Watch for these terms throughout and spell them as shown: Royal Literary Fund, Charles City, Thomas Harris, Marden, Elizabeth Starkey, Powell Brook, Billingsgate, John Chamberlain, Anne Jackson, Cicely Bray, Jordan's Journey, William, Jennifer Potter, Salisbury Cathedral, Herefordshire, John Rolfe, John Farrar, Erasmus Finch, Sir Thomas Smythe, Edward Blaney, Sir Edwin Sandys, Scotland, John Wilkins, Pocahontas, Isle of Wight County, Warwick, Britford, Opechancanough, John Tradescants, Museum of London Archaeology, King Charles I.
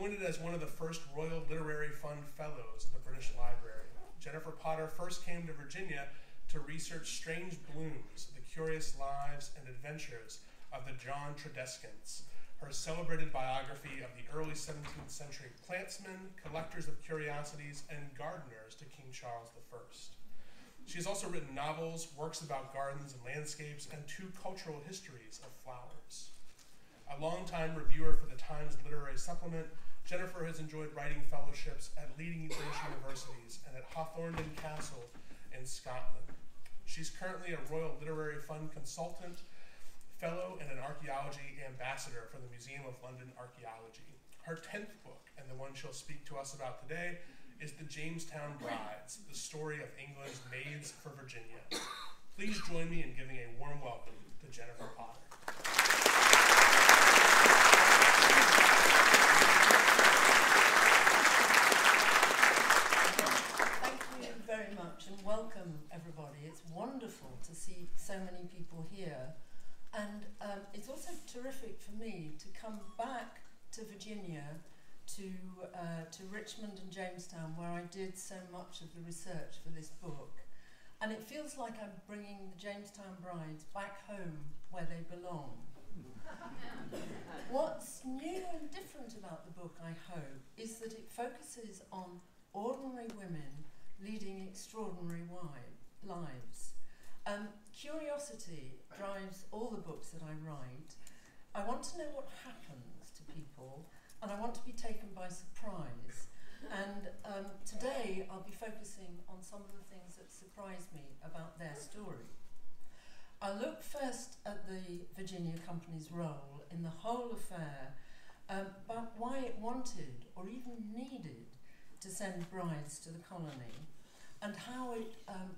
appointed as one of the first Royal Literary Fund Fellows at the British Library. Jennifer Potter first came to Virginia to research Strange Blooms, the curious lives and adventures of the John Tradescants, her celebrated biography of the early 17th century plantsmen, collectors of curiosities, and gardeners to King Charles I. She has also written novels, works about gardens and landscapes, and two cultural histories of flowers. A longtime reviewer for the Times Literary Supplement, Jennifer has enjoyed writing fellowships at leading British universities and at Hawthornden Castle in Scotland. She's currently a Royal Literary Fund consultant, fellow, and an archaeology ambassador for the Museum of London Archaeology. Her 10th book, and the one she'll speak to us about today, is The Jamestown Brides, the story of England's maids for Virginia. Please join me in giving a warm welcome to Jennifer Potter. Thank you very much, and welcome everybody. It's wonderful to see so many people here. And it's also terrific for me to come back to Virginia, to Richmond and Jamestown, where I did so much of the research for this book. And it feels like I'm bringing the Jamestown brides back home where they belong. What's new and different about the book, I hope, is that it focuses on ordinary women leading extraordinary lives. Curiosity drives all the books that I write. I want to know what happens to people, and I want to be taken by surprise. And today I'll be focusing on some of the things that surprised me about their story. I'll look first at the Virginia Company's role in the whole affair, about why it wanted or even needed to send brides to the colony, and how it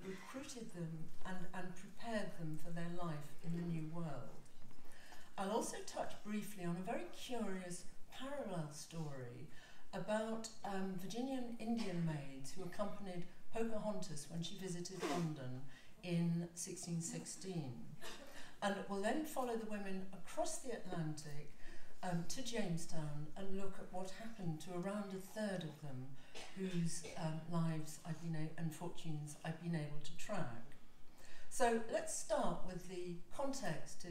recruited them and prepared them for their life in the New World. I'll also touch briefly on a very curious parallel story about Virginian Indian maids who accompanied Pocahontas when she visited London in 1616. And we'll then follow the women across the Atlantic to Jamestown and look at what happened to around a third of them whose lives I've been and fortunes I've been able to track. So let's start with the context to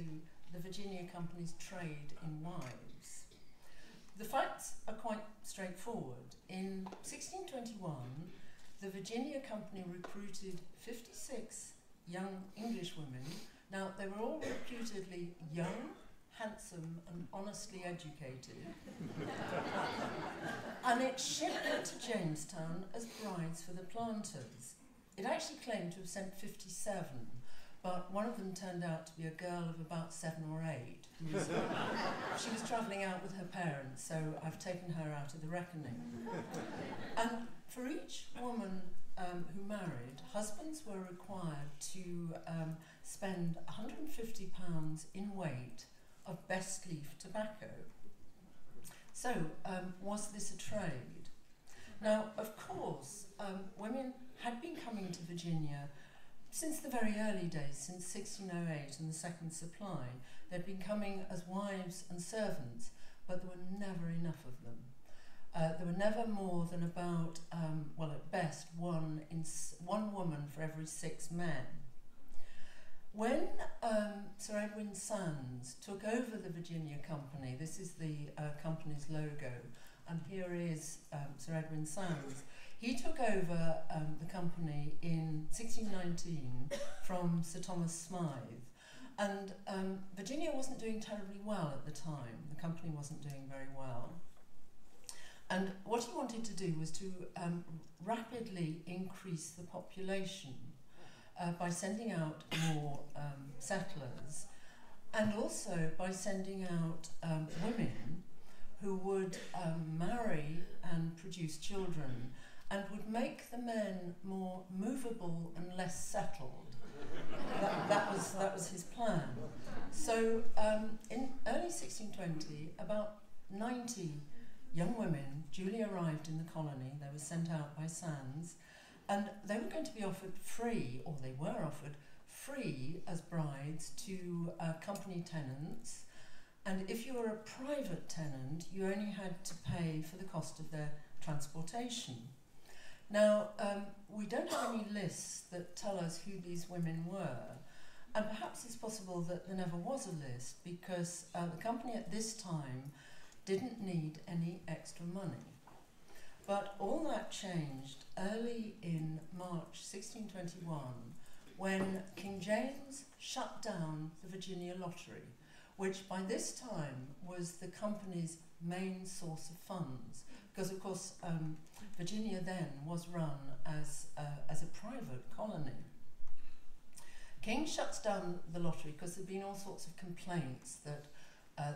the Virginia Company's trade in wives. The facts are quite straightforward. In 1621, the Virginia Company recruited 56 young English women. Now, they were all reputedly young, handsome, and honestly educated. And it shipped them to Jamestown as brides for the planters. It actually claimed to have sent 57, but one of them turned out to be a girl of about 7 or 8. She was travelling out with her parents, so I've taken her out of the reckoning. And for each woman who married, husbands were required to spend £150 in weight of best leaf tobacco. So, was this a trade? Now, of course, women had been coming to Virginia since the very early days, since 1608 and the second supply. They'd been coming as wives and servants, but there were never enough of them. There were never more than about, well, at best, one woman for every 6 men. When Sir Edwin Sandys took over the Virginia Company, this is the company's logo, and here is Sir Edwin Sandys. He took over the company in 1619 from Sir Thomas Smythe, and Virginia wasn't doing terribly well at the time. The company wasn't doing very well. And what he wanted to do was to rapidly increase the population by sending out more settlers, and also by sending out women who would marry and produce children, and would make the men more movable and less settled. that was his plan. So in early 1620, about 90 young women duly arrived in the colony. They were sent out by Sandys, and they were going to be offered free, or they were offered free as brides to company tenants, And if you were a private tenant, you only had to pay for the cost of their transportation. Now, we don't have any lists that tell us who these women were, and perhaps it's possible that there never was a list, because the company at this time didn't need any extra money. But all that changed early in March 1621, when King James shut down the Virginia Lottery, which by this time was the company's main source of funds, because of course Virginia then was run as a private colony. King shuts down the lottery because there'd been all sorts of complaints that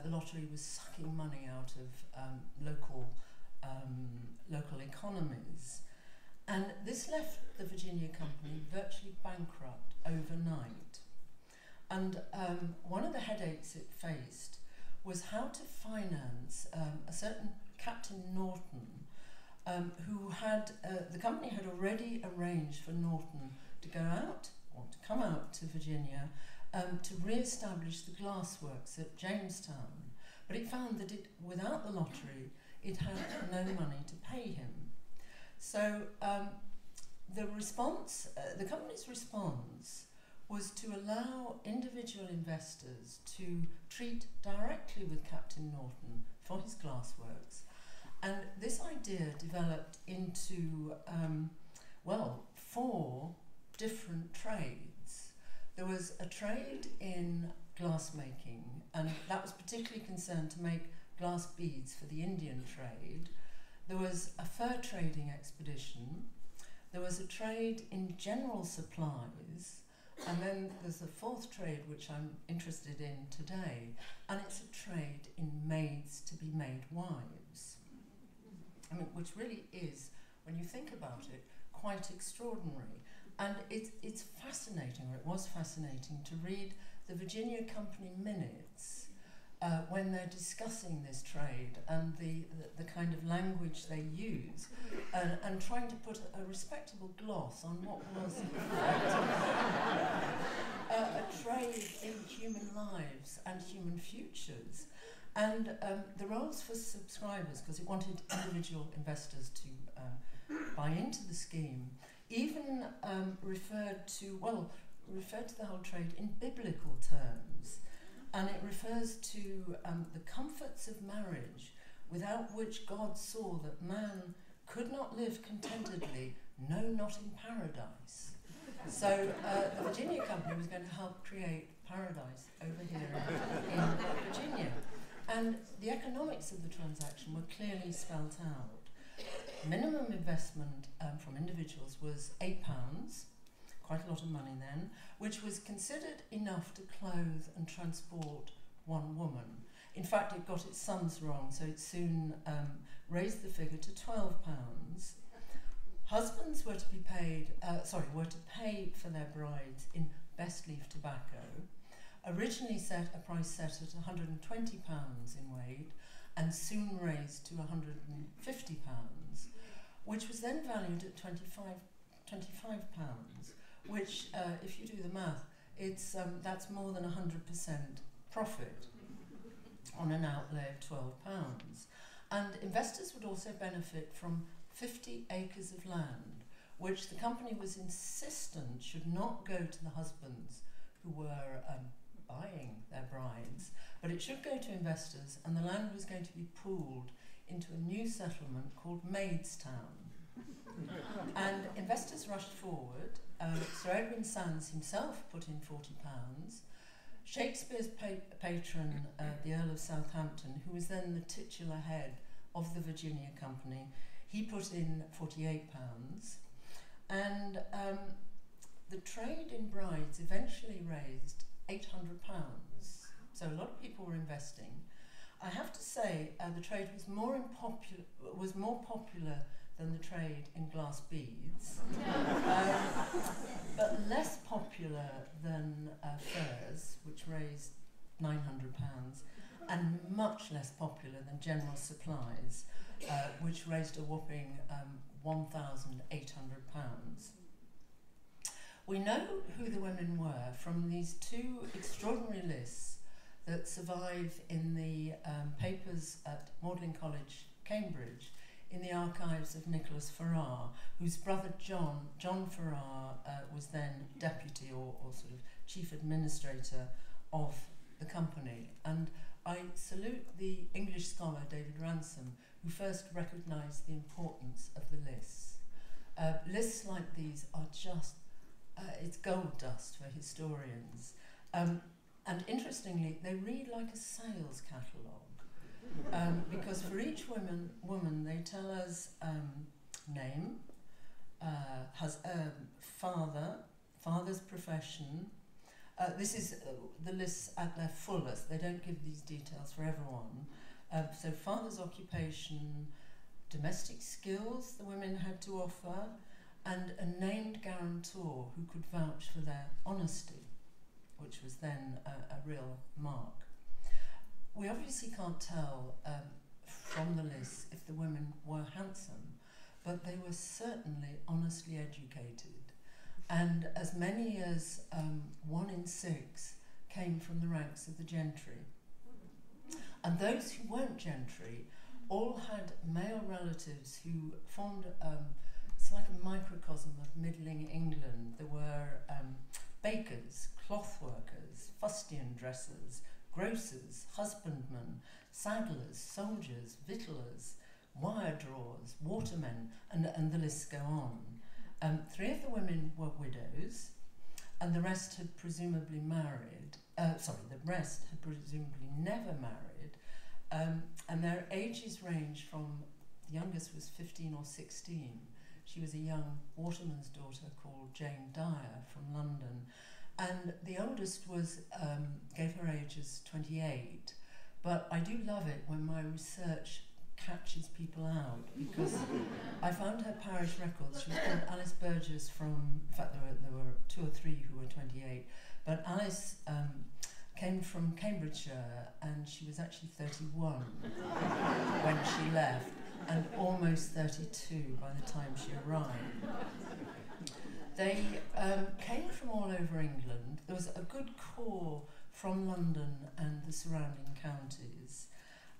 the lottery was sucking money out of local economies, and this left the Virginia Company virtually bankrupt overnight. And one of the headaches it faced was how to finance a certain Captain Norton, who had, the company had already arranged for Norton to go out, or to come out to Virginia, to re-establish the glassworks at Jamestown. But it found that without the lottery, it had no money to pay him. So the company's response was to allow individual investors to treat directly with Captain Norton for his glassworks. And this idea developed into, well, four different trades. There was a trade in glassmaking, and that was particularly concerned to make glass beads for the Indian trade. There was a fur trading expedition. There was a trade in general supplies. And then there's the fourth trade, which I'm interested in today, and it's a trade in maids to be made wives. I mean, which really is, when you think about it, quite extraordinary. And it's fascinating, or it was fascinating, to read the Virginia Company minutes when they're discussing this trade and the kind of language they use, and trying to put a respectable gloss on what was a trade in human lives and human futures. And the roles for subscribers, because it wanted individual investors to buy into the scheme, even referred to the whole trade in biblical terms. And it refers to the comforts of marriage, without which God saw that man could not live contentedly, no, not in paradise. So the Virginia Company was going to help create paradise over here in Virginia. And the economics of the transaction were clearly spelt out. Minimum investment from individuals was £8. Quite a lot of money then, which was considered enough to clothe and transport one woman. In fact, it got its sums wrong, so it soon raised the figure to £12. Husbands were to be paid, were to pay for their brides in best leaf tobacco. Originally set a price set at £120 in weight, and soon raised to £150, which was then valued at £25. Which, if you do the math, it's that's more than 100% profit on an outlay of £12. And investors would also benefit from 50 acres of land, which the company was insistent should not go to the husbands who were buying their brides, but it should go to investors, and the land was going to be pooled into a new settlement called Maidstown. And investors rushed forward. Sir Edwin Sandys himself put in £40. Shakespeare's patron, the Earl of Southampton, who was then the titular head of the Virginia Company, he put in £48. And the trade in brides eventually raised £800. So a lot of people were investing. I have to say the trade was more popular than the trade in glass beads, but less popular than furs, which raised £900, and much less popular than general supplies, which raised a whopping £1,800. We know who the women were from these two extraordinary lists that survive in the papers at Magdalen College, Cambridge, in the archives of Nicholas Farrar, whose brother John Farrar, was then deputy or sort of chief administrator of the company. And I salute the English scholar David Ransom, who first recognised the importance of the lists. Lists like these are just, it's gold dust for historians. And interestingly, they read like a sales catalogue, because for each woman they tell us name, father's profession. This is the lists at their fullest. They don't give these details for everyone. So father's occupation, domestic skills the women had to offer, and a named guarantor who could vouch for their honesty, which was then a real mark. We obviously can't tell from the lists if the women were handsome, but they were certainly honestly educated. And as many as 1 in 6 came from the ranks of the gentry. And those who weren't gentry all had male relatives who formed, it's like a microcosm of middling England. There were bakers, cloth workers, fustian dressers, grocers, husbandmen, saddlers, soldiers, victuallers, wire drawers, watermen, and the lists go on. 3 of the women were widows, and the rest had presumably married, the rest had presumably never married, and their ages range from, the youngest was 15 or 16. She was a young waterman's daughter called Jane Dyer from London, and the oldest was, gave her age as 28, but I do love it when my research catches people out, because I found her parish records. She was called Alice Burgess from, in fact there were 2 or 3 who were 28, but Alice came from Cambridgeshire and she was actually 31 when she left, and almost 32 by the time she arrived. They came from all over England. There was a good core from London and the surrounding counties.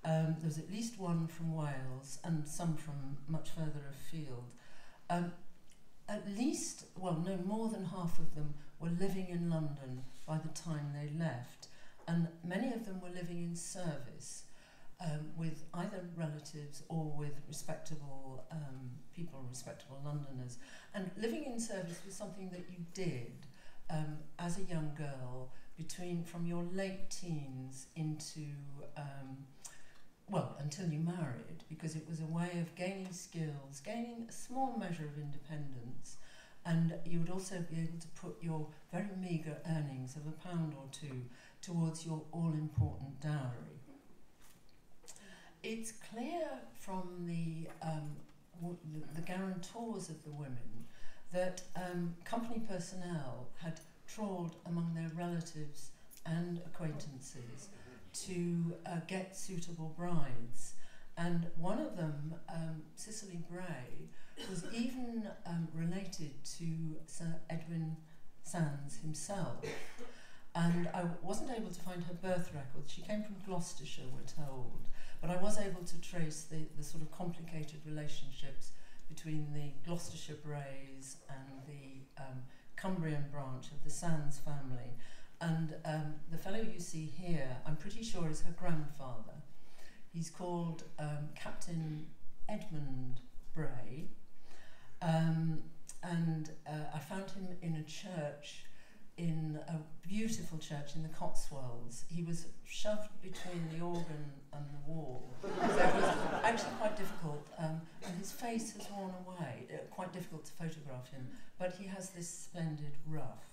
There was at least 1 from Wales and some from much further afield. At least, well, no more than half of them were living in London by the time they left, and many of them were living in service with either relatives or with respectable people, respectable Londoners. And living in service was something that you did as a young girl from your late teens into well, until you married, because it was a way of gaining skills, gaining a small measure of independence, and you would also be able to put your very meagre earnings of £1 or 2 towards your all-important dowry. It's clear from the guarantors of the women that company personnel had trawled among their relatives and acquaintances to get suitable brides, and one of them, Cicely Bray, was even related to Sir Edwin Sandys himself, and I wasn't able to find her birth records. She came from Gloucestershire, we're told, but I was able to trace the sort of complicated relationships between the Gloucestershire Brays and the Cumbrian branch of the Sands family. And the fellow you see here, I'm pretty sure is her grandfather. He's called Captain Edmund Bray. I found him in a church, in a beautiful church in the Cotswolds. He was shoved between the organ and the wall. So it was actually quite difficult, and his face has worn away. Quite difficult to photograph him, but he has this splendid ruff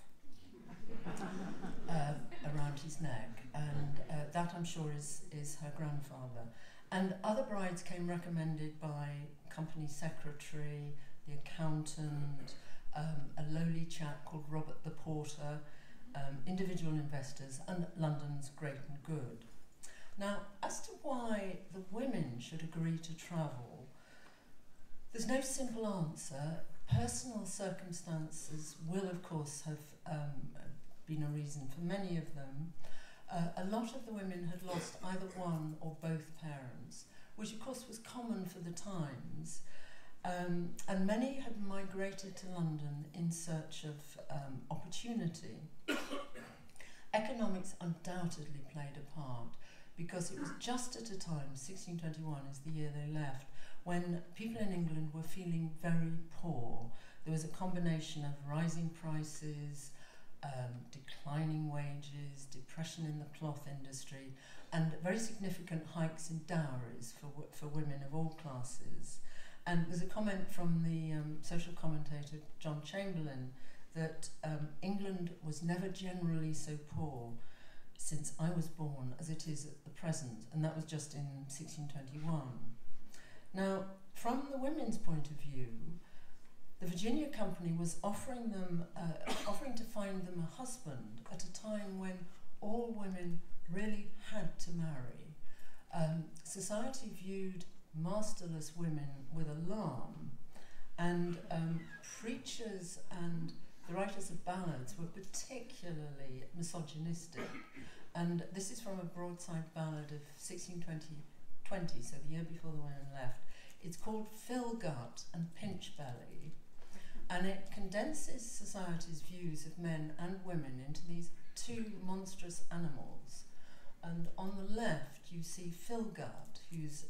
around his neck, and that I'm sure is her grandfather. And other brides came recommended by company secretary, the accountant, a lowly chap called Robert the Porter, individual investors, and London's great and good. Now, as to why the women should agree to travel, there's no simple answer. Personal circumstances will, of course, have been a reason for many of them. a lot of the women had lost either one or both parents, which of course was common for the times, and many had migrated to London in search of opportunity. Economics undoubtedly played a part, because it was just at a time, 1621 is the year they left, when people in England were feeling very poor. There was a combination of rising prices, declining wages, depression in the cloth industry, and very significant hikes in dowries for women of all classes. And there's a comment from the social commentator John Chamberlain that England was never generally so poor since I was born as it is at the present, and that was just in 1621. Now, from the women's point of view, the Virginia Company was offering them, offering to find them a husband at a time when all women really had to marry. Society viewed masterless women with alarm, and preachers and the writers of ballads were particularly misogynistic. And this is from a broadside ballad of 1620, so the year before the women left. It's called Fill Gut and Pinch Belly, and it condenses society's views of men and women into these two monstrous animals. And on the left you see Filgard, whose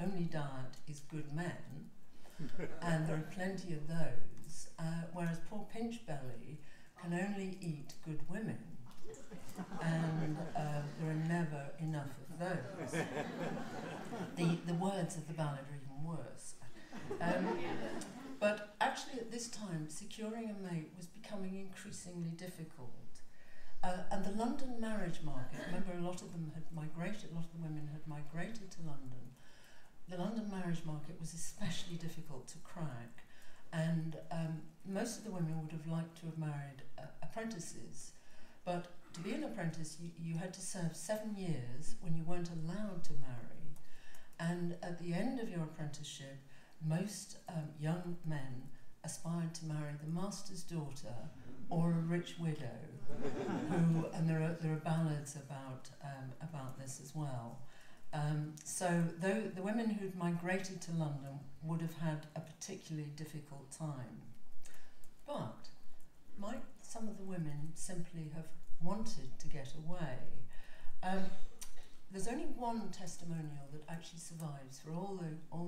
only diet is good men, and there are plenty of those, whereas poor Pinchbelly can only eat good women, and there are never enough of those. The words of the ballad are even worse. But actually at this time, securing a mate was becoming increasingly difficult. And the London marriage market, remember a lot of them had migrated, a lot of the women had migrated to London. The London marriage market was especially difficult to crack, and most of the women would have liked to have married apprentices, but to be an apprentice you had to serve 7 years when you weren't allowed to marry, and at the end of your apprenticeship most young men aspired to marry the master's daughter or a rich widow, who, and there are ballads about this as well. So the women who'd migrated to London would have had a particularly difficult time. But might some of the women simply have wanted to get away? There's only one testimonial that actually survives for all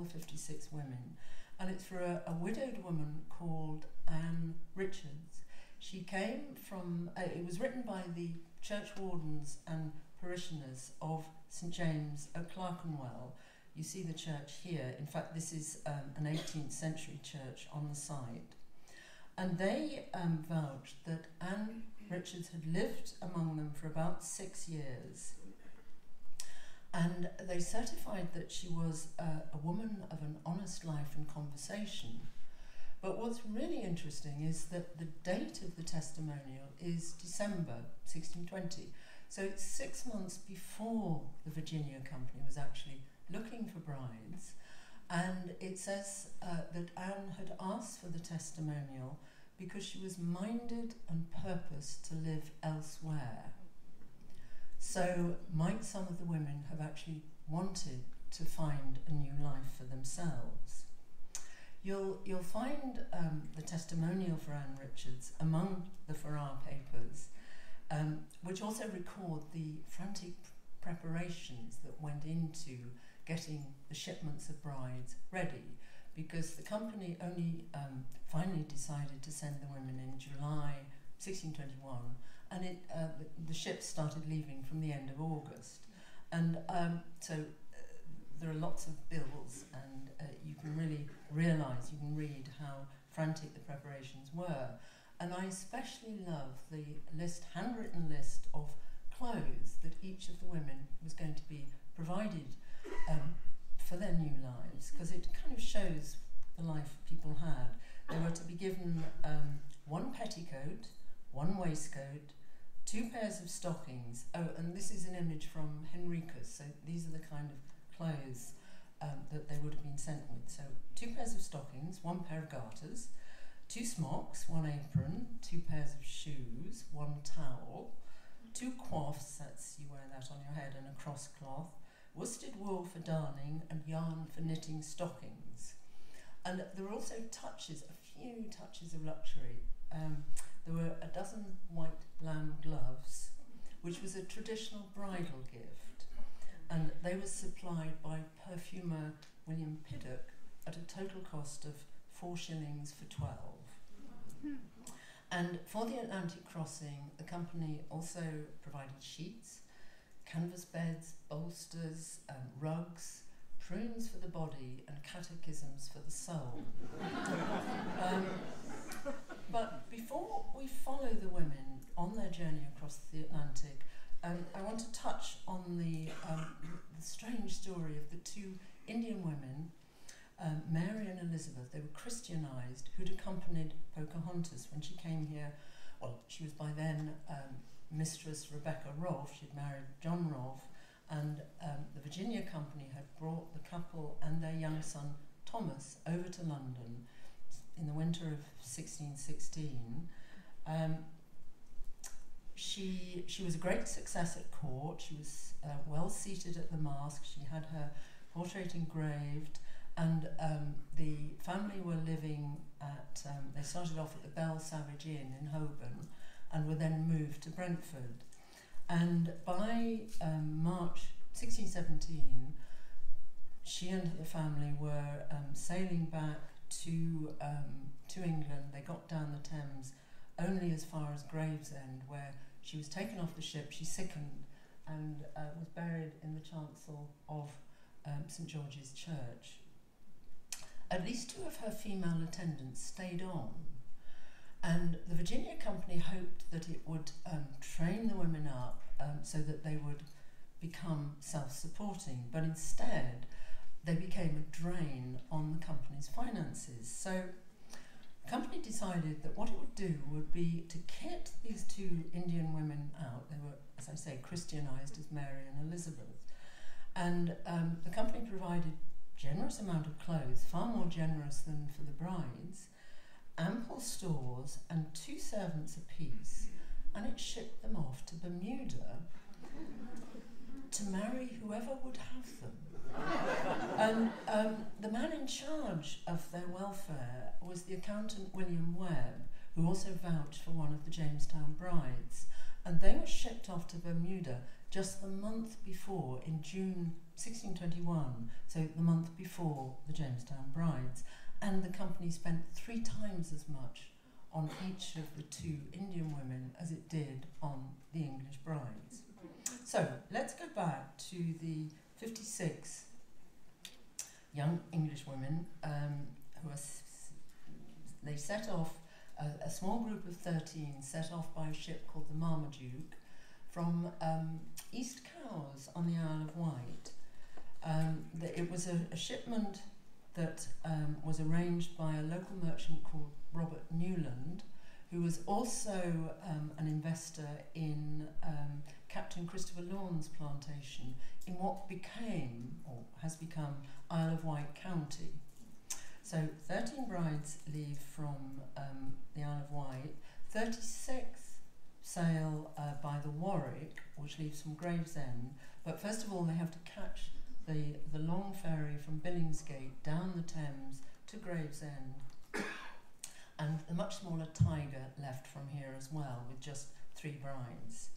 the 56 women, and it's for a widowed woman called Anne Richards. She came from, it was written by the churchwardens and parishioners of St. James at Clerkenwell. You see the church here. In fact, this is an 18th century church on the site. And they vouched that Anne Richards had lived among them for about 6 years. And they certified that she was a woman of an honest life and conversation. But what's really interesting is that the date of the testimonial is December 1620. So it's 6 months before the Virginia Company was actually looking for brides. And it says that Anne had asked for the testimonial because she was minded and purposed to live elsewhere. So might some of the women have actually wanted to find a new life for themselves? You'll find the testimonial for Anne Richards among the Farrar papers, which also record the frantic preparations that went into getting the shipments of brides ready, because the company only finally decided to send the women in July 1621, and the ships started leaving from the end of August. And so there are lots of bills, and you can really realise, you can read how frantic the preparations were. And I especially love the list, handwritten list of clothes that each of the women was going to be provided for their new lives, because it kind of shows the life people had. They were to be given one petticoat, one waistcoat, 2 pairs of stockings. Oh, and this is an image from Henricus, so these are the kind of clothes that they would have been sent with. So 2 pairs of stockings, 1 pair of garters, 2 smocks, 1 apron, 2 pairs of shoes, 1 towel, two coifs, that's you wear that on your head, and a cross cloth, worsted wool for darning, and yarn for knitting stockings. And there were also touches, a few touches of luxury. There were a dozen white lamb gloves, which was a traditional bridal gift, and they were supplied by perfumer William Piddock at a total cost of 4 shillings for 12. And for the Atlantic crossing, the company also provided sheets, canvas beds, bolsters, rugs, prunes for the body, and catechisms for the soul. But before we follow the women on their journey across the Atlantic, I want to touch on the strange story of the two Indian women, Mary and Elizabeth. They were Christianized, who'd accompanied Pocahontas when she came here. Well, she was by then Mistress Rebecca Rolfe. She'd married John Rolfe, and the Virginia Company had brought the couple and their young son Thomas over to London in the winter of 1616. She was a great success at court. She was well seated at the masque. She had her portrait engraved, and the family were living at, they started off at the Bell Savage Inn in Holborn and were then moved to Brentford. And by March 1617, she and the family were sailing back to England. They got down the Thames only as far as Gravesend, where she was taken off the ship. She sickened and was buried in the chancel of St George's Church. At least two of her female attendants stayed on, and the Virginia Company hoped that it would train the women up so that they would become self-supporting, but instead they became a drain on the company's finances. So the company decided that what it would do would be to kit these two Indian women out. They were, as I say, Christianized as Mary and Elizabeth, and the company provided generous amount of clothes, far more generous than for the brides, ample stores, and 2 servants apiece, and it shipped them off to Bermuda to marry whoever would have them. And the man in charge of their welfare was the accountant William Webb, who also vouched for one of the Jamestown brides, and they were shipped off to Bermuda just the month before, in June 1621, so the month before the Jamestown brides, and the company spent 3 times as much on each of the two Indian women as it did on the English brides. So let's go back to the 56 young English women who are, they set off, a small group of 13 set off by a ship called the Marmaduke from East Cowes on the Isle of Wight. It was a shipment that was arranged by a local merchant called Robert Newland, who was also an investor in Captain Christopher Lorne's plantation in what became, or has become, Isle of Wight County. So 13 brides leave from the Isle of Wight, 36 sail by the Warwick, which leaves from Gravesend, but first of all they have to catch the long ferry from Billingsgate down the Thames to Gravesend, and the much smaller Tiger left from here as well with just 3 brides.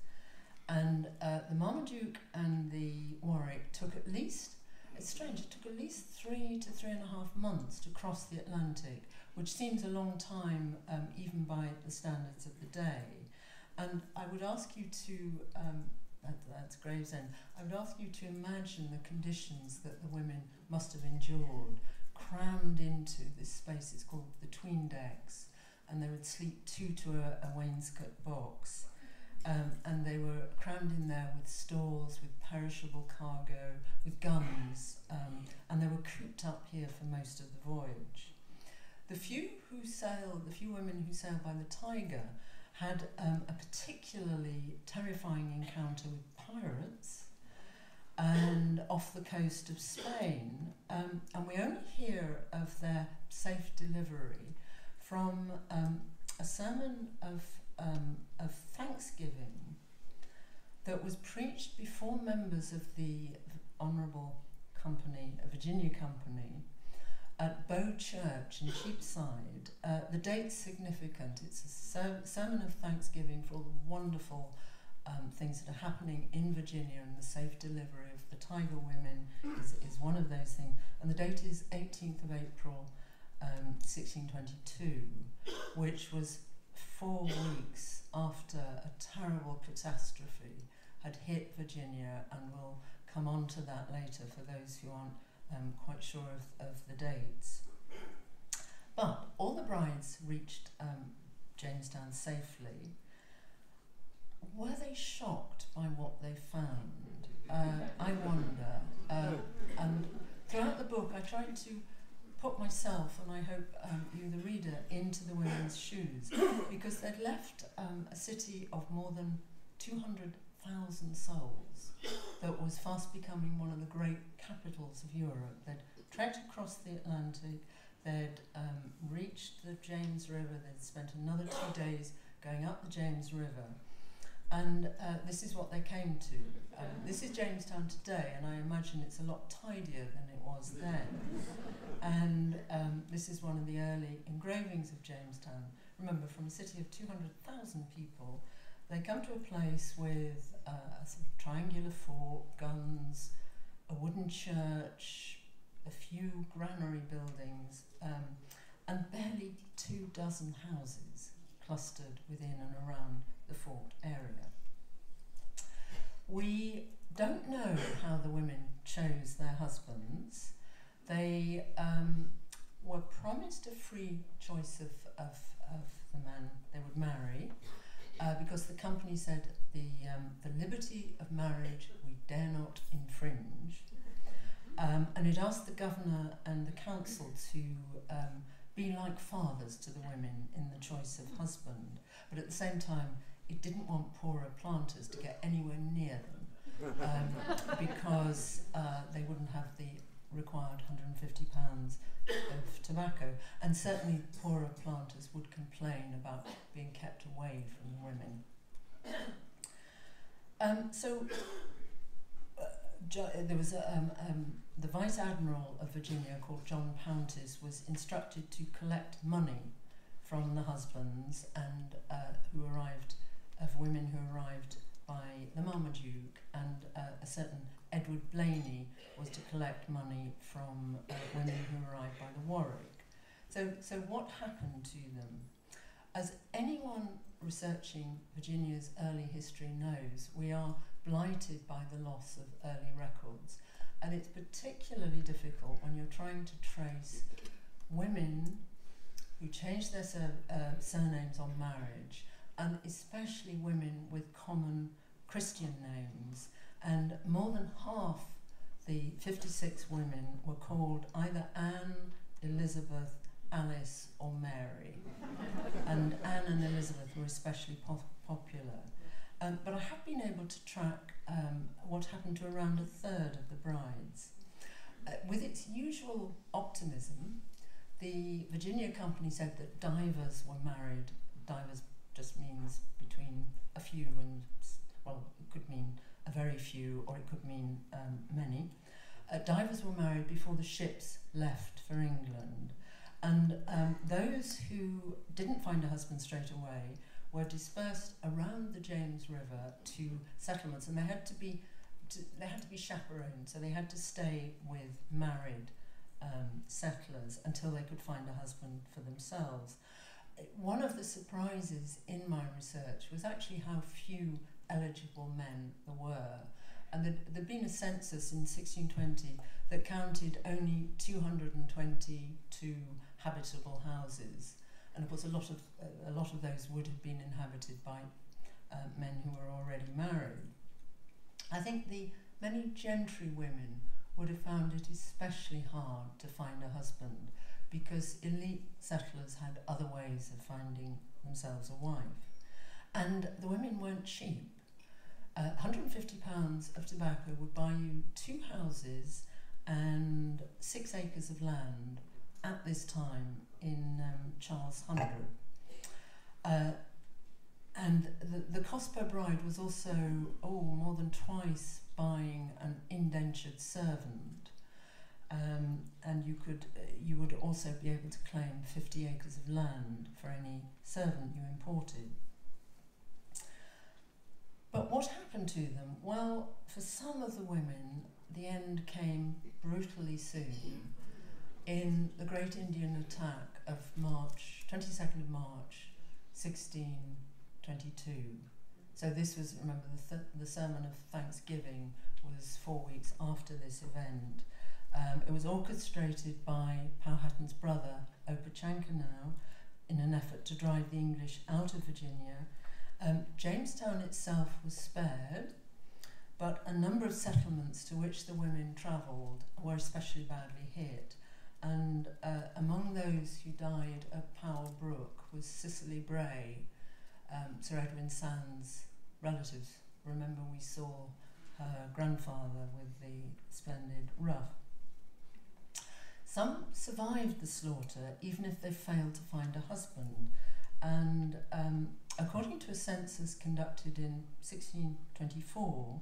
And the Marmaduke and the Warwick took at least, it's strange, it took at least 3 to 3.5 months to cross the Atlantic, which seems a long time even by the standards of the day. And I would ask you to, that's Gravesend, I would ask you to imagine the conditions that the women must have endured, crammed into this space. It's called the tween decks, and they would sleep 2 to a wainscot box, and they were crammed in there with stores, with perishable cargo, with guns, and they were cooped up here for most of the voyage. The few women who sailed by the Tiger had a particularly terrifying encounter with pirates and off the coast of Spain, and we only hear of their safe delivery from a sermon of Thanksgiving that was preached before members of the Honourable Company, Virginia Company, at Bow Church in Cheapside. The date's significant. It's a sermon of thanksgiving for all the wonderful things that are happening in Virginia, and the safe delivery of the Tiger women is one of those things. And the date is 18th of April, 1622, which was 4 weeks after a terrible catastrophe had hit Virginia, and we'll come on to that later for those who aren't quite sure of the dates. But all the brides reached Jamestown safely. Were they shocked by what they found? I wonder. And throughout the book I tried to put myself, and I hope you, the reader, into the women's shoes, because they'd left a city of more than 200,000 souls that was fast becoming one of the great capitals of Europe. They'd trekked across the Atlantic, they'd reached the James River, they'd spent another 2 days going up the James River. And this is what they came to. This is Jamestown today, and I imagine it's a lot tidier than it was then. And this is one of the early engravings of Jamestown. Remember, from a city of 200,000 people, they come to a place with a sort of triangular fort, guns, a wooden church, a few granary buildings, and barely 24 houses clustered within and around the fort area. We don't know how the women chose their husbands. They were promised a free choice of the man they would marry, because the company said the liberty of marriage we dare not infringe, and it asked the governor and the council to be like fathers to the women in the choice of husband, but at the same time it didn't want poorer planters to get anywhere near them, because they wouldn't have the required £150 of tobacco, and certainly poorer planters would complain about being kept away from the women. There was the Vice Admiral of Virginia, called John Pountis, was instructed to collect money from the husbands and of women who arrived by the Marmaduke, and a certain Edward Blaney was to collect money from women who arrived by the Warwick. So what happened to them? As anyone researching Virginia's early history knows, we are blighted by the loss of early records, and it's particularly difficult when you're trying to trace women who changed their surnames on marriage, and especially women with common Christian names. And more than half the 56 women were called either Anne, Elizabeth, Alice or Mary. And Anne and Elizabeth were especially popular. But I have been able to track what happened to around a third of the brides. With its usual optimism, the Virginia Company said that divers were married. Divers just means between a few and, well, it could mean a very few or it could mean many. Divers were married before the ships left for England, and those who didn't find a husband straight away were dispersed around the James River to settlements, and they had to be chaperoned, so they had to stay with married settlers until they could find a husband for themselves. One of the surprises in my research was actually how few eligible men there were, and there'd been a census in 1620 that counted only 222 habitable houses, and of course a lot of those would have been inhabited by men who were already married. I think the many gentry women would have found it especially hard to find a husband, because elite settlers had other ways of finding themselves a wife. And the women weren't cheap. £150 of tobacco would buy you 2 houses and 6 acres of land at this time in Charles 100. And the cost per bride was also more than twice buying an indentured servant, and you would also be able to claim 50 acres of land for any servant you imported. But what happened to them? Well, for some of the women, the end came brutally soon. In the Great Indian Attack of March, 22nd of March, 1622. So this was, remember, the Sermon of Thanksgiving was 4 weeks after this event. It was orchestrated by Powhatan's brother, Opechancanough, in an effort to drive the English out of Virginia. Jamestown itself was spared, but a number of settlements to which the women travelled were especially badly hit. And among those who died at Powell Brook was Cicely Bray, Sir Edwin Sandys' relatives. Remember, we saw her grandfather with the splendid ruff. Some survived the slaughter, even if they failed to find a husband. And according to a census conducted in 1624,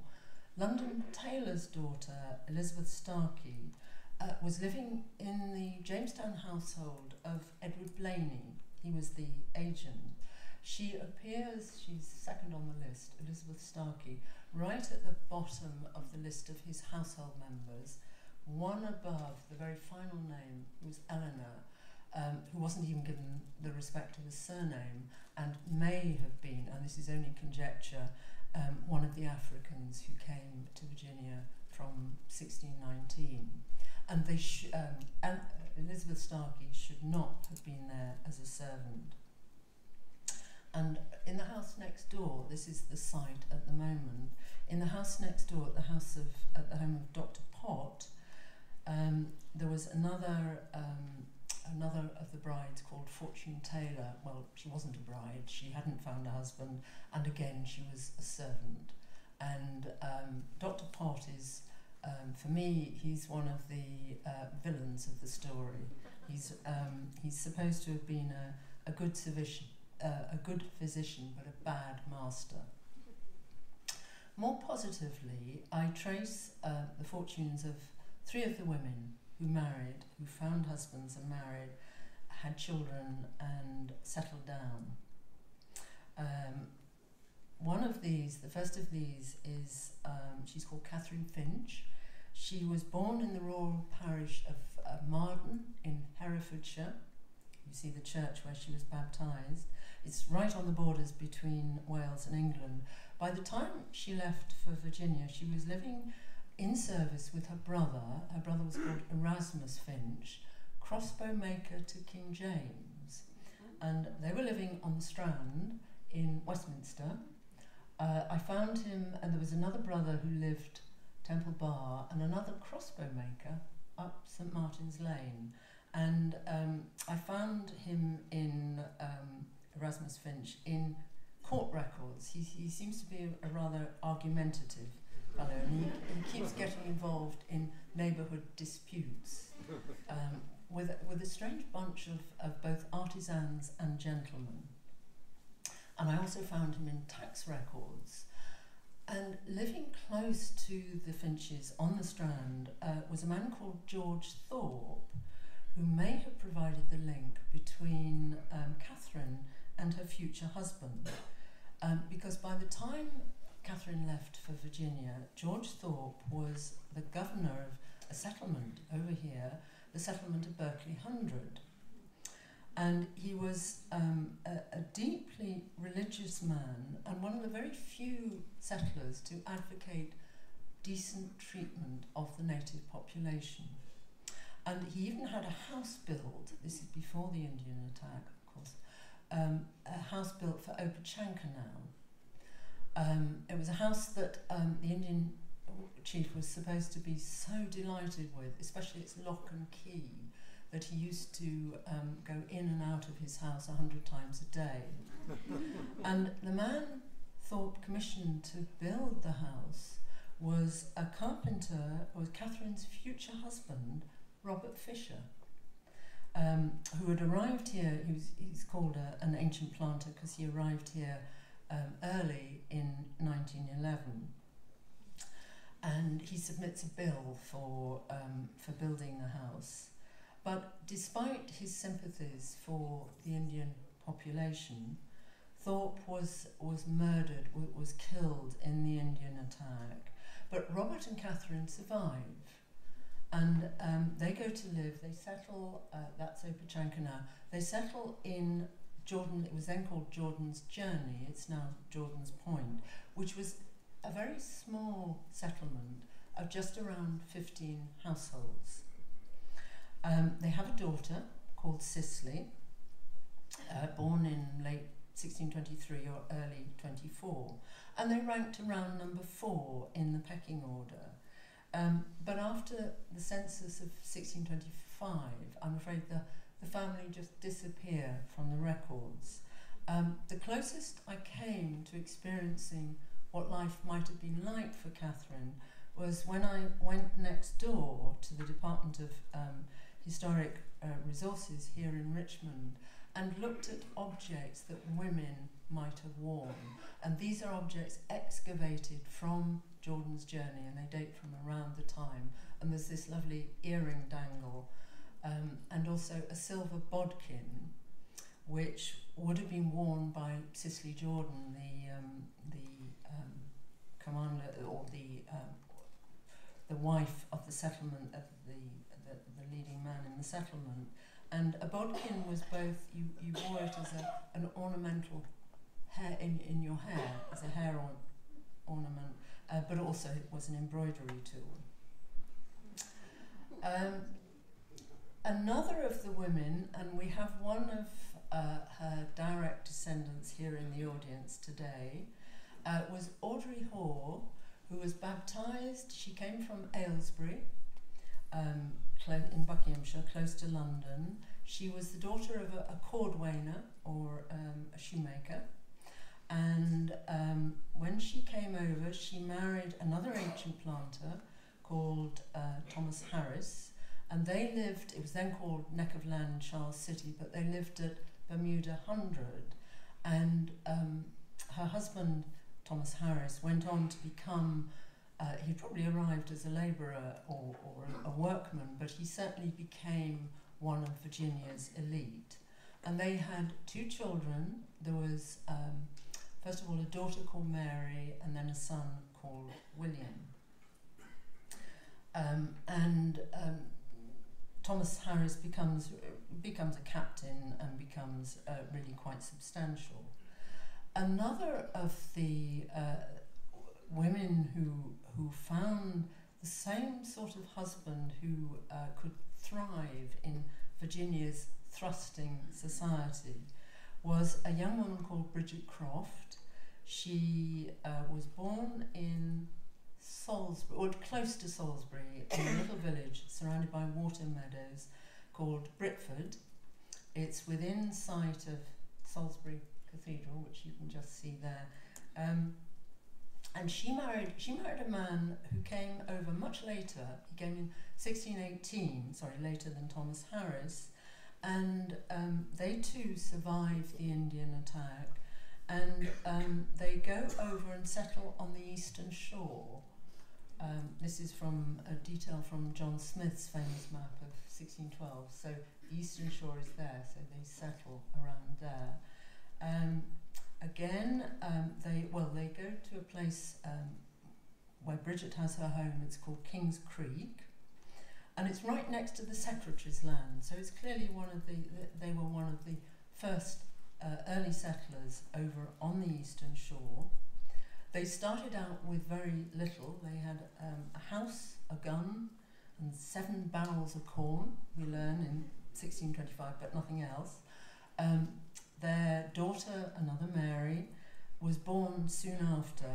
London tailor's daughter, Elizabeth Starkey, was living in the Jamestown household of Edward Blaney. He was the agent. She appears, she's second on the list, Elizabeth Starkey, right at the bottom of the list of his household members, one above the very final name, was Eleanor, who wasn't even given the respect of a surname, and may have been, and this is only conjecture, one of the Africans who came to Virginia from 1619. And they Elizabeth Starkey should not have been there as a servant. And in the house next door, this is the site at the moment, in the house next door at the home of Dr. Pott, there was another of the brides called Fortune Taylor. Well, she wasn't a bride, she hadn't found a husband, and again she was a servant. And Dr. Pott is, for me, he's one of the villains of the story. He's supposed to have been a good physician, but a bad master. More positively, I trace the fortunes of three of the women who married, who found husbands and married, had children and settled down. One of these, the first of these, is she's called Catherine Finch. She was born in the rural parish of Marden in Herefordshire. You see the church where she was baptised. It's right on the borders between Wales and England. By the time she left for Virginia, she was living in service with her brother. Her brother was called Erasmus Finch, crossbow maker to King James. And they were living on the Strand in Westminster. I found him, and there was another brother who lived Temple Bar, and another crossbow maker up St Martin's Lane. And I found him in Erasmus Finch in court records. He seems to be a rather argumentative fellow, and he keeps getting involved in neighbourhood disputes with a strange bunch of both artisans and gentlemen. And I also found him in tax records. And living close to the Finches on the Strand was a man called George Thorpe, who may have provided the link between Catherine and her future husband. Because by the time Catherine left for Virginia, George Thorpe was the governor of a settlement over here, the settlement of Berkeley Hundred. And he was a deeply religious man, and one of the very few settlers to advocate decent treatment of the native population. And he even had a house built, this is before the Indian attack, of course, a house built for Opechancanough. It was a house that the Indian chief was supposed to be so delighted with, especially its lock and key, that he used to go in and out of his house 100 times a day. And the man Thorpe commissioned to build the house was a carpenter, was Catherine's future husband, Robert Fisher, who had arrived here. He's called an ancient planter because he arrived here early in 1911, and he submits a bill for building the house. But despite his sympathies for the Indian population, Thorpe was murdered, was killed in the Indian attack. But Robert and Catherine survive, and they go to live, they settle, that's Opechancanough, they settle in Jordan, it was then called Jordan's Journey, it's now Jordan's Point, which was a very small settlement of just around 15 households. They have a daughter called Cicely, born in late 1623 or early 24, and they ranked around number 4 in the pecking order. But after the census of 1625, I'm afraid the family just disappear from the records. The closest I came to experiencing what life might have been like for Catherine was when I went next door to the Department of Historic Resources here in Richmond and looked at objects that women might have worn. And these are objects excavated from Jordan's Journey, and they date from around the time. And there's this lovely earring dangle, and also a silver bodkin, which would have been worn by Cicely Jordan, the commander, or the wife of the settlement, of the leading man in the settlement. And a bodkin was both, you wore it as an ornamental hair in your hair, as a hair ornament, but also it was an embroidery tool. Another of the women, and we have one of her direct descendants here in the audience today, was Audrey Hoare, who was baptised. She came from Aylesbury, in Buckinghamshire, close to London. She was the daughter of a cordwainer, or a shoemaker, and when she came over, she married another ancient planter called Thomas Harris, and they lived, it was then called Neck of Land, Charles City, but they lived at Bermuda 100, and her husband, Thomas Harris, went on to become he probably arrived as a labourer or a workman, but he certainly became one of Virginia's elite. And they had 2 children. There was, first of all, a daughter called Mary, and then a son called William. Thomas Harris becomes a captain and becomes really quite substantial. Another of the women who found the same sort of husband who could thrive in Virginia's thrusting society was a young woman called Bridget Croft. She was born in Salisbury, or close to Salisbury, in a little village surrounded by water meadows called Britford. It's within sight of Salisbury Cathedral, which you can just see there. And she married a man who came over much later. He came in 1618, sorry, later than Thomas Harris, and they too survive the Indian attack, and they go over and settle on the eastern shore. This is from a detail from John Smith's famous map of 1612, so the eastern shore is there, so they settle around there. Again, they go to a place where Bridget has her home. It's called King's Creek, and it's right next to the Secretary's land. So it's clearly one of they were one of the first early settlers over on the eastern shore. They started out with very little. They had a house, a gun, and 7 barrels of corn, we learn in 1625, but nothing else. Their daughter, another Mary, was born soon after,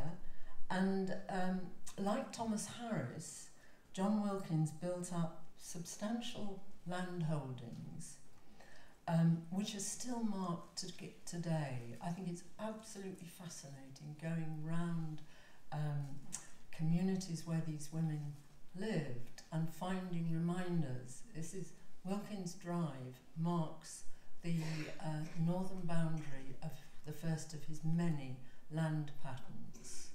and like Thomas Harris, John Wilkins built up substantial land holdings, which are still marked today. I think it's absolutely fascinating going round communities where these women lived and finding reminders. This is Wilkins Drive, marks the northern boundary of the first of his many land patterns.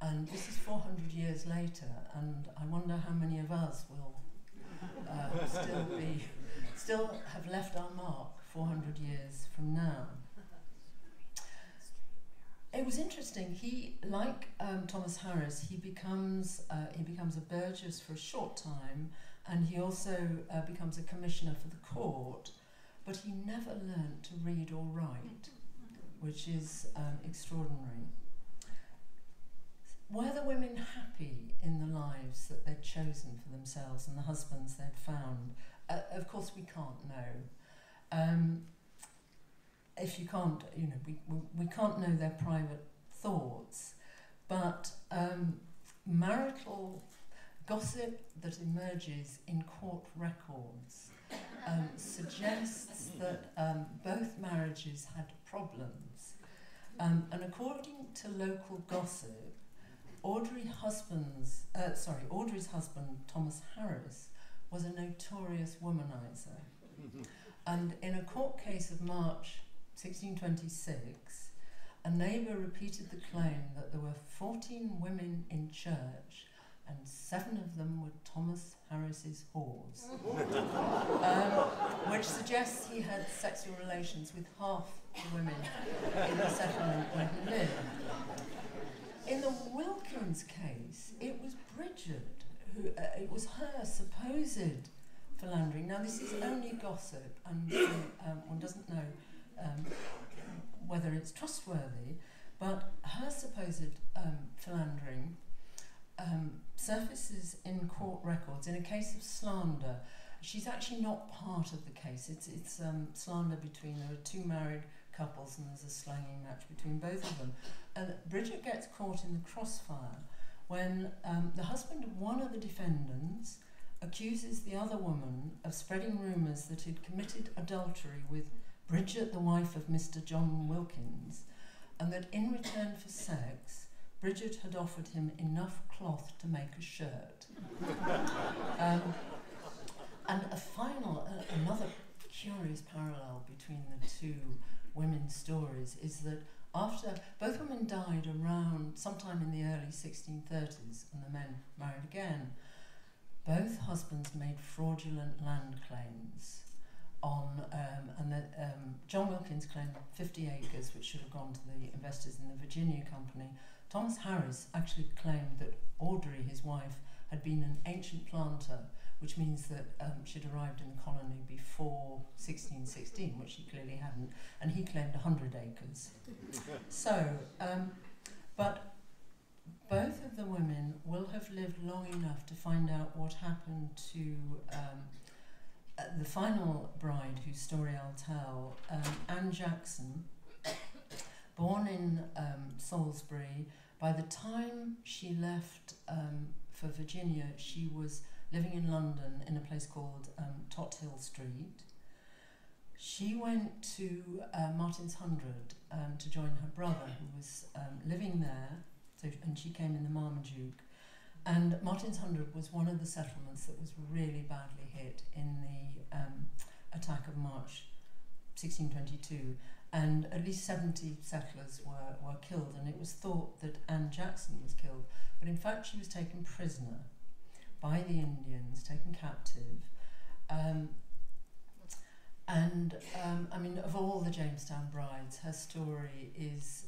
And this is 400 years later, and I wonder how many of us will still have left our mark 400 years from now. It was interesting. He, like Thomas Harris, he becomes a burgess for a short time, and he also becomes a commissioner for the court. But he never learned to read or write, which is extraordinary. Were the women happy in the lives that they'd chosen for themselves and the husbands they'd found? Of course, we can't know. If you can't, you know, we can't know their private thoughts, but marital gossip that emerges in court records suggests that both marriages had problems. And according to local gossip, Audrey's husband, Thomas Harris, was a notorious womanizer. And in a court case of March 1626, a neighbour repeated the claim that there were 14 women in church and 7 of them were Thomas Harris's whores, which suggests he had sexual relations with half the women in the settlement where he lived. In the Wilkins case, it was Bridget who, it was her supposed philandering. Now this is only gossip, and one doesn't know whether it's trustworthy, but her supposed philandering surfaces in court records in a case of slander. She's actually not part of the case. It's slander between, there are 2 married couples and there's a slanging match between both of them. And Bridget gets caught in the crossfire when the husband of one of the defendants accuses the other woman of spreading rumours that he'd committed adultery with Bridget, the wife of Mr. John Wilkins, and that in return for sex, Bridget had offered him enough cloth to make a shirt. And a final, another curious parallel between the two women's stories is that after both women died around sometime in the early 1630s, and the men married again, both husbands made fraudulent land claims. John Wilkins claimed 50 acres, which should have gone to the investors in the Virginia Company. Thomas Harris actually claimed that Audrey, his wife, had been an ancient planter, which means that she'd arrived in the colony before 1616, which she clearly hadn't, and he claimed 100 acres. So, but both of the women will have lived long enough to find out what happened to the final bride, whose story I'll tell, Anne Jackson, born in Salisbury. By the time she left for Virginia, she was living in London in a place called Tothill Street. She went to Martin's Hundred to join her brother, who was living there, and she came in the Marmaduke. And Martin's Hundred was one of the settlements that was really badly hit in the attack of March 1622, and at least 70 settlers were killed, and it was thought that Anne Jackson was killed, but in fact she was taken prisoner by the Indians, taken captive. I mean, of all the Jamestown brides, her story is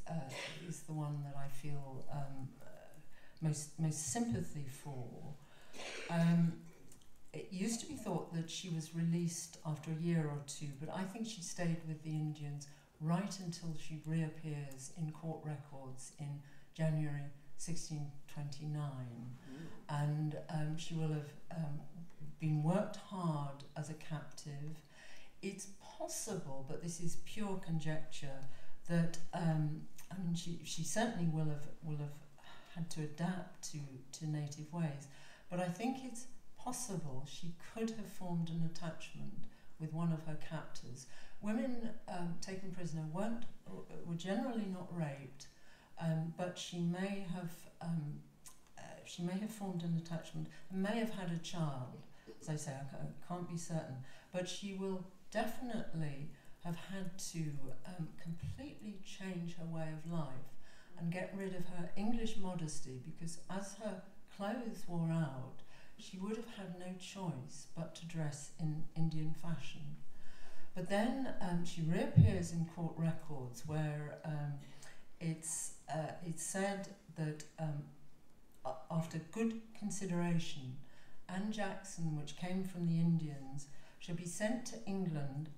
the one that I feel most sympathy for. It used to be thought that she was released after a year or two, but I think she stayed with the Indians right until she reappears in court records in January 1629. And she will have been worked hard as a captive. It's possible, but this is pure conjecture, that I mean, she certainly will have had to adapt to native ways, but I think it's possible she could have formed an attachment with one of her captors. Women taken prisoner were generally not raped, but she may have formed an attachment, may have had a child. As I say, I can't be certain, but she will definitely have had to completely change her way of life. and get rid of her English modesty, because as her clothes wore out, she would have had no choice but to dress in Indian fashion. But then she reappears in court records where it's said that after good consideration, Anne Jackson, which came from the Indians, should be sent to England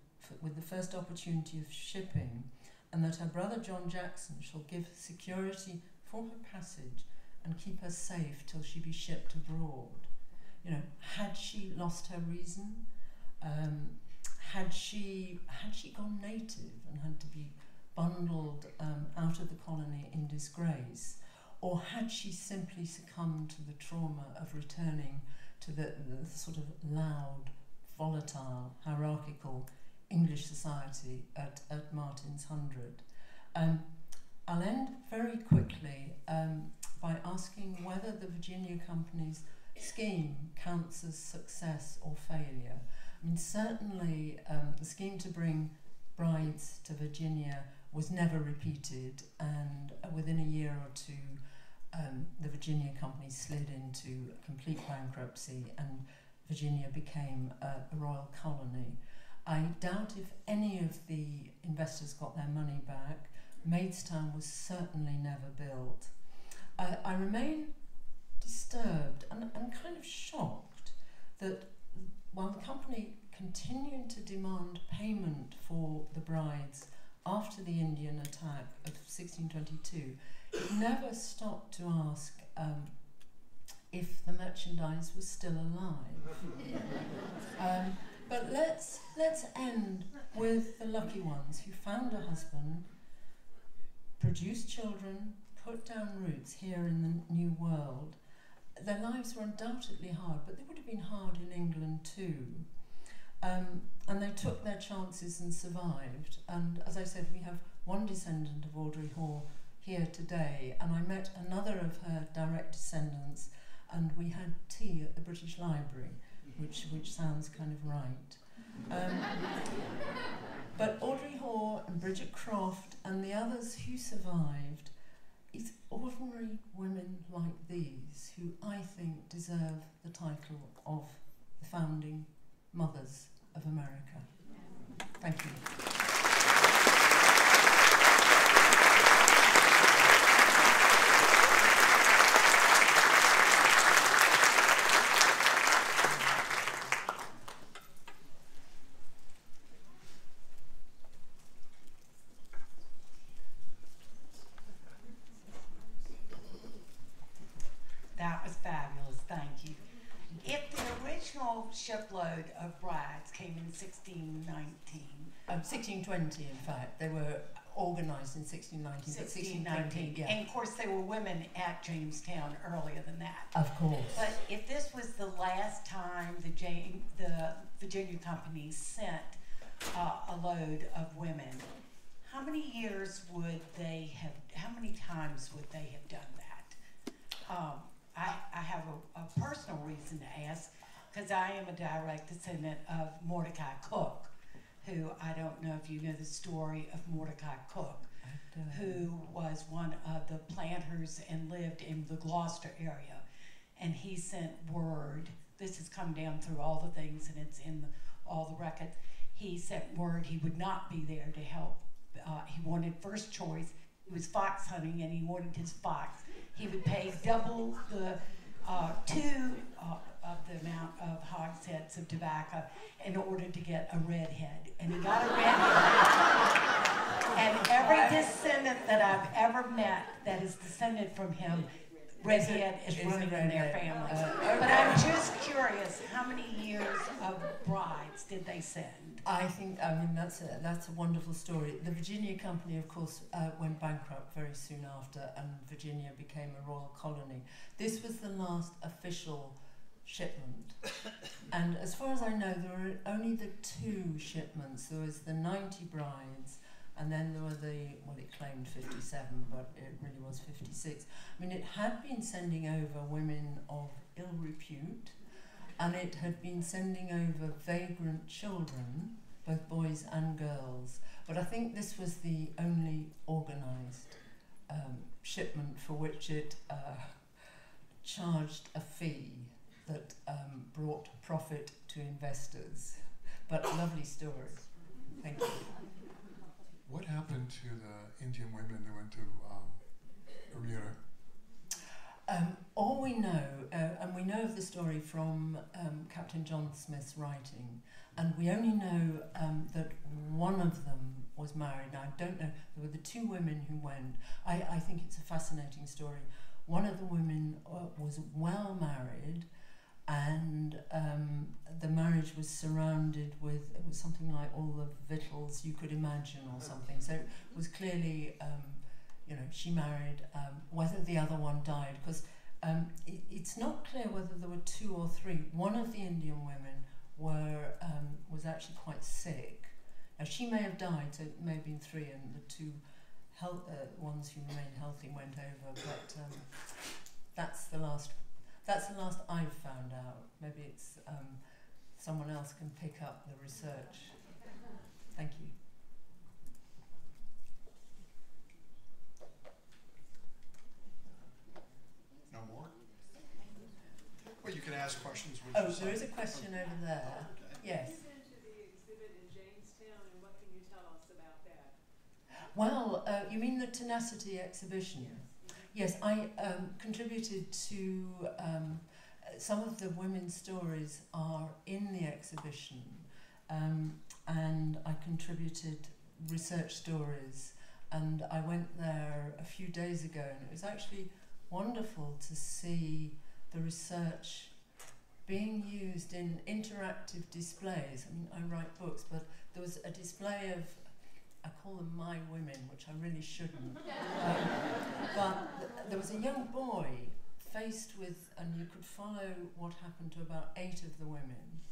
with the first opportunity of shipping, and that her brother John Jackson shall give security for her passage and keep her safe till she be shipped abroad. You know, had she lost her reason? Had she gone native and had to be bundled out of the colony in disgrace? Or had she simply succumbed to the trauma of returning to the sort of loud, volatile, hierarchical English society at Martin's Hundred? I'll end very quickly by asking whether the Virginia Company's scheme counts as success or failure. I mean, certainly the scheme to bring brides to Virginia was never repeated, and within a year or two, the Virginia Company slid into complete bankruptcy and Virginia became a royal colony. I doubt if any of the investors got their money back. Maidstone was certainly never built. I remain disturbed and kind of shocked that while the company continued to demand payment for the brides after the Indian attack of 1622, it never stopped to ask if the merchandise was still alive. But let's end with the lucky ones who found a husband, produced children, put down roots here in the New World. Their lives were undoubtedly hard, but they would have been hard in England too. And they took their chances and survived. And as I said, we have one descendant of Audrey Hall here today, and I met another of her direct descendants, and we had tea at the British Library, which sounds kind of right. But Audrey Hall and Bridget Croft and the others who survived, it's ordinary women like these who I think deserve the title of the founding mothers of America. Thank you. That was fabulous, thank you. If the original shipload of brides came in 1620, in fact. They were organized in 1619. Yeah. And of course, there were women at Jamestown earlier than that. Of course. But if this was the last time the Virginia Company sent a load of women, how many years would they have, how many times would they have done that? I have a personal reason to ask, because I am a direct descendant of Mordecai Cook, who, I don't know if you know the story of Mordecai Cook, who was one of the planters and lived in the Gloucester area. And he sent word, this has come down through all the things and it's in all the records, he sent word he would not be there to help. He wanted first choice. He was fox hunting and he wanted his fox. He would pay double the of the amount of hogsheads of tobacco in order to get a redhead. And he got a redhead. And every descendant that I've ever met that is descended from him, redhead is running in their family. But I'm just curious, how many years of brides did they send? I think, I mean, that's a wonderful story. The Virginia Company, of course, went bankrupt very soon after, and Virginia became a royal colony. This was the last official shipment. And as far as I know, there were only the two shipments. There was the 90 brides, and then there were the, well, it claimed 57, but it really was 56. I mean, it had been sending over women of ill repute, and it had been sending over vagrant children, both boys and girls. But I think this was the only organised shipment for which it charged a fee that brought profit to investors. But lovely story. Thank you. What happened to the Indian women who went to Bermuda? All we know, and we know of the story from Captain John Smith's writing, and we only know that one of them was married. Now, I don't know, there were the two women who went. I think it's a fascinating story. One of the women was well married, and the marriage was surrounded with, it was something like all the victuals you could imagine or something. So it was clearly, you know, she married, whether the other one died, because it's not clear whether there were two or three. One of the Indian women were was actually quite sick. Now, she may have died, so it may have been three, and the two ones who remained healthy went over, but that's the last I've found out. Maybe it's someone else can pick up the research. Thank you. No more? Well, you can ask questions. Oh, there is a question over there. Oh, okay. Yes. Well, you mean the Tenacity exhibition? Yes, I contributed to some of the women's stories are in the exhibition, and I contributed research stories, and I went there a few days ago, and it was actually wonderful to see the research being used in interactive displays. I mean, I write books, but there was a display of, I call them my women, which I really shouldn't. But there was a young boy faced with, and you could follow what happened to about 8 of the women,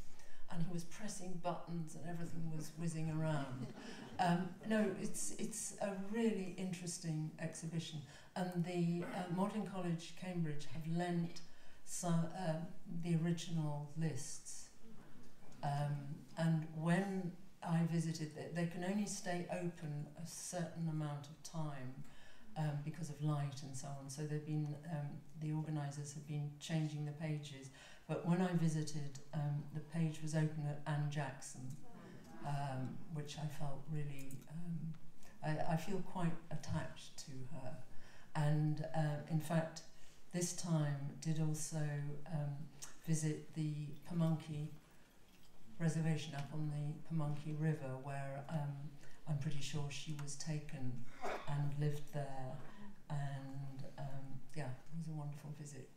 and he was pressing buttons and everything was whizzing around. No, it's a really interesting exhibition. And the Magdalen College, Cambridge, have lent some, the original lists. And when I visited, they can only stay open a certain amount of time because of light and so on. So they've been, the organisers have been changing the pages. But when I visited, the page was open at Anne Jackson, which I felt really, I feel quite attached to her. And in fact, this time did also visit the Pamunkey Reservation up on the Pamunkey River, where I'm pretty sure she was taken and lived there, and yeah, it was a wonderful visit.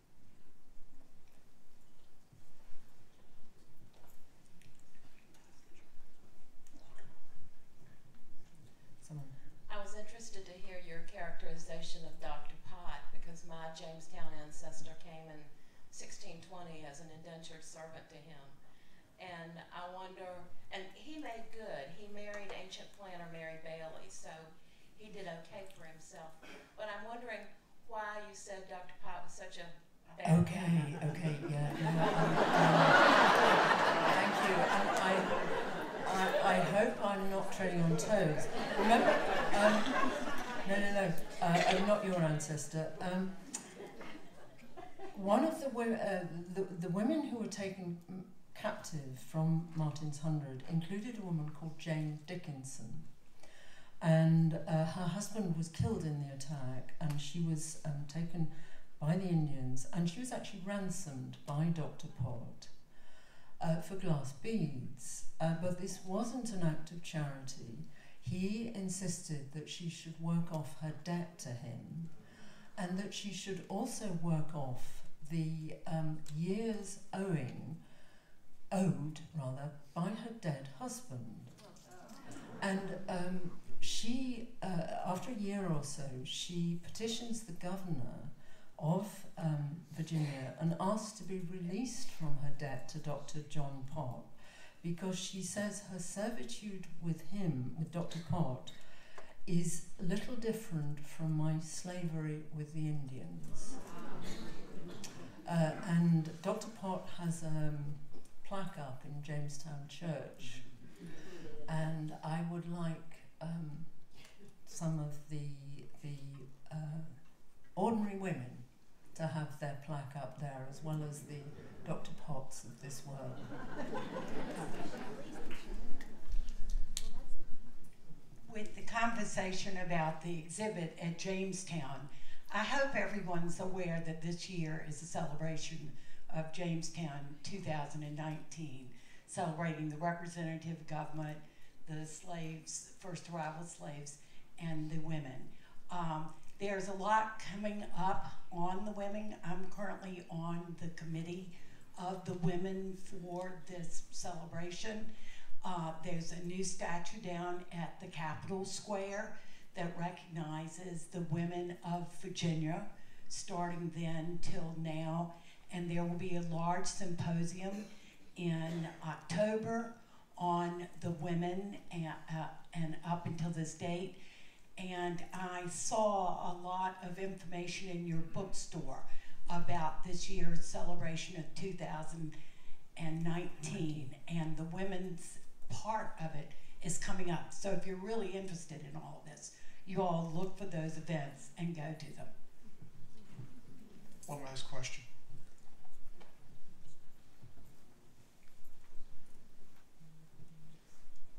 Someone. I was interested to hear your characterization of Dr. Pott, because my Jamestown ancestor came in 1620 as an indentured servant to him. And I wonder, and he made good. He married ancient planter Mary Bailey, so he did okay for himself. But I'm wondering why you said Dr. Pott was such a bad guy. Okay, yeah. No, thank you. I hope I'm not treading on toes. Remember, no, I'm not your ancestor. One of the women who were taken captive from Martin's Hundred included a woman called Jane Dickinson, and her husband was killed in the attack, and she was taken by the Indians, and she was actually ransomed by Dr. Pott for glass beads, but this wasn't an act of charity. He insisted that she should work off her debt to him, and that she should also work off the years owed by her dead husband. And she, after a year or so, she petitions the governor of Virginia and asks to be released from her debt to Dr. John Pott, because she says her servitude with him, with Dr. Pott, is little different from my slavery with the Indians. And Dr. Pott has plaque up in Jamestown Church, and I would like some of the was the Dr. Potts of this world. With the conversation about the exhibit at Jamestown, I hope everyone's aware that this year is a celebration of Jamestown 2019, celebrating the representative government, the slaves, first arrival slaves, and the women. There's a lot coming up on the women. I'm currently on the committee of the women for this celebration. There's a new statue down at the Capitol Square that recognizes the women of Virginia, starting then till now. And there will be a large symposium in October on the women and up until this date. And I saw a lot of information in your bookstore about this year's celebration of 2019, and the women's part of it is coming up. So if you're really interested in all of this, you all look for those events and go to them. One last question.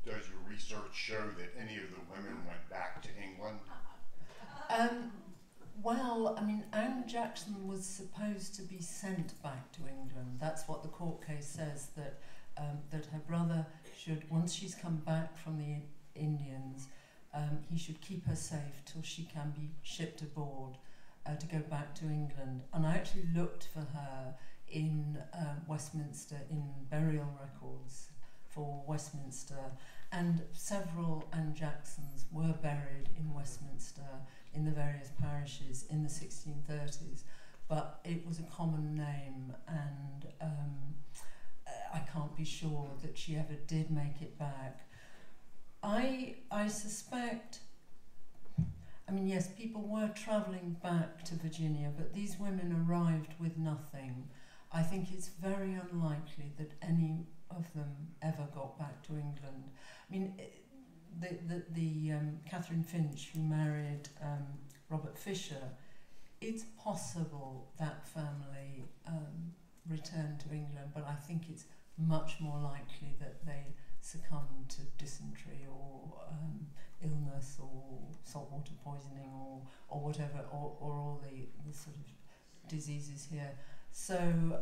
Does your research show that any of the women went back to England? Well, I mean, Anne Jackson was supposed to be sent back to England. That's what the court case says, that that her brother should, once she's come back from the Indians, he should keep her safe till she can be shipped aboard to go back to England. And I actually looked for her in Westminster, in burial records for Westminster, and several Anne Jacksons were buried in Westminster in the various parishes in the 1630s, but it was a common name, and I can't be sure that she ever did make it back. I suspect, I mean, yes, people were travelling back to Virginia, but these women arrived with nothing. I think it's very unlikely that any of them ever got back to England. I mean, the Catherine Finch, who married Robert Fisher, it's possible that family returned to England, but I think it's much more likely that they succumbed to dysentery or illness or saltwater poisoning or whatever, or all the sort of diseases here. So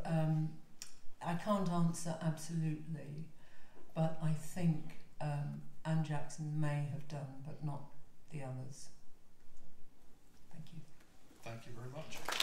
I can't answer absolutely, but I think Anne Jackson may have done, but not the others. Thank you. Thank you very much.